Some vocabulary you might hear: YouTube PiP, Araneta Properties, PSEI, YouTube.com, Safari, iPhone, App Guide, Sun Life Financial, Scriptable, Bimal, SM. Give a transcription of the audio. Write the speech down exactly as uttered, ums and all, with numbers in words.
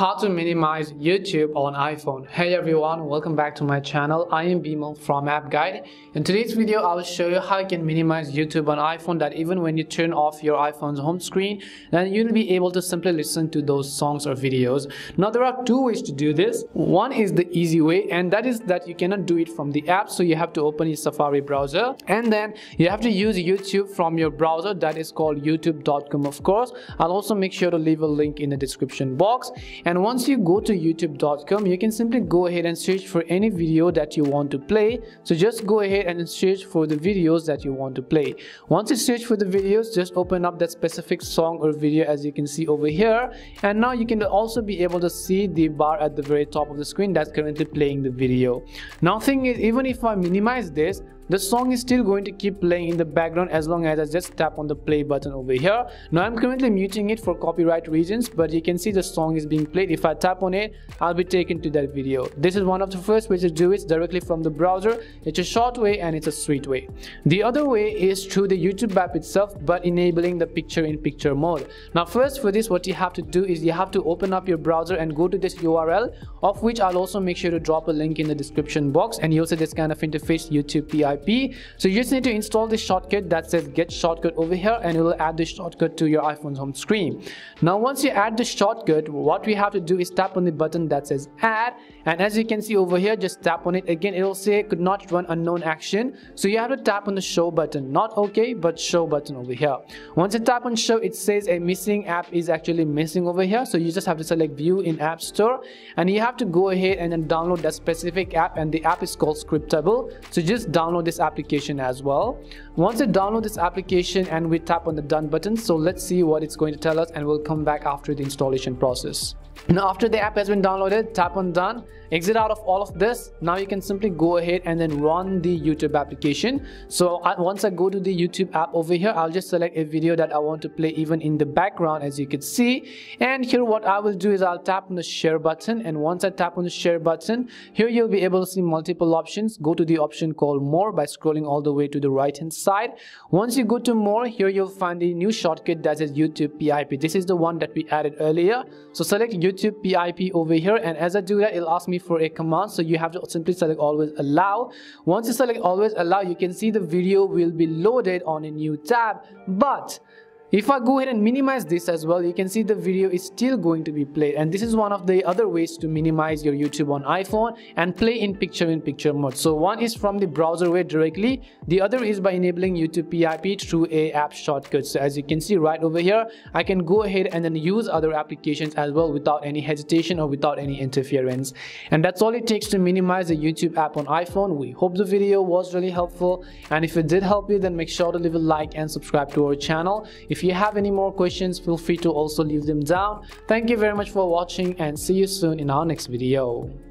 How to minimize YouTube on iPhone. Hey everyone, welcome back to my channel. I am Bimal from App Guide. In today's video, I will show you how you can minimize YouTube on iPhone, that even when you turn off your iPhone's home screen, then you'll be able to simply listen to those songs or videos. Now there are two ways to do this. One is the easy way, and that is that you cannot do it from the app, so you have to open your Safari browser and then you have to use YouTube from your browser, that is called YouTube dot com, of course. I'll also make sure to leave a link in the description box. And once you go to YouTube dot com, you can simply go ahead and search for any video that you want to play. So just go ahead and search for the videos that you want to play. Once you search for the videos, just open up that specific song or video, as you can see over here. And now you can also be able to see the bar at the very top of the screen that's currently playing the video. Now thing is, even if I minimize this, the song is still going to keep playing in the background as long as I just tap on the play button over here. Now I'm currently muting it for copyright reasons, but you can see the song is being played. If I tap on it, I'll be taken to that video. This is one of the first ways to do it directly from the browser. It's a short way and it's a sweet way. The other way is through the YouTube app itself, but enabling the picture-in-picture mode. Now first, for this, what you have to do is you have to open up your browser and go to this U R L, of which I'll also make sure to drop a link in the description box, and you'll see this kind of interface, YouTube PiP. So you just need to install the shortcut that says get shortcut over here, and it will add the shortcut to your iPhone's home screen. Now once you add the shortcut, what we have to do is tap on the button that says add, and as you can see over here, just tap on it again. It will say could not run unknown action, so you have to tap on the show button, not okay, but show button over here. Once you tap on show, it says a missing app is actually missing over here, so you just have to select view in App Store, and you have to go ahead and then download that specific app, and the app is called Scriptable, so just download this This application as well. Once you download this application and we tap on the done button, so let's see what it's going to tell us, and we'll come back after the installation process. Now after the app has been downloaded, tap on done, exit out of all of this. Now you can simply go ahead and then run the YouTube application. So I, once I go to the YouTube app over here, I'll just select a video that I want to play even in the background, as you can see. And here what I will do is I'll tap on the share button, and once I tap on the share button, here you'll be able to see multiple options. Go to the option called more by scrolling all the way to the right hand side. Once you go to more, here you'll find the new shortcut that says YouTube PiP. This is the one that we added earlier. So select YouTube YouTube PiP over here, and as I do that, it'll ask me for a command, so you have to simply select always allow. Once you select always allow, you can see the video will be loaded on a new tab. But if I go ahead and minimize this as well, you can see the video is still going to be played, and this is one of the other ways to minimize your YouTube on iPhone and play in picture-in-picture mode. So one is from the browser way directly, the other is by enabling YouTube PiP through a app shortcut. So as you can see right over here, I can go ahead and then use other applications as well without any hesitation or without any interference. And that's all it takes to minimize the YouTube app on iPhone. We hope the video was really helpful, and if it did help you, then make sure to leave a like and subscribe to our channel. If If you have any more questions, feel free to also leave them down. Thank you very much for watching, and see you soon in our next video.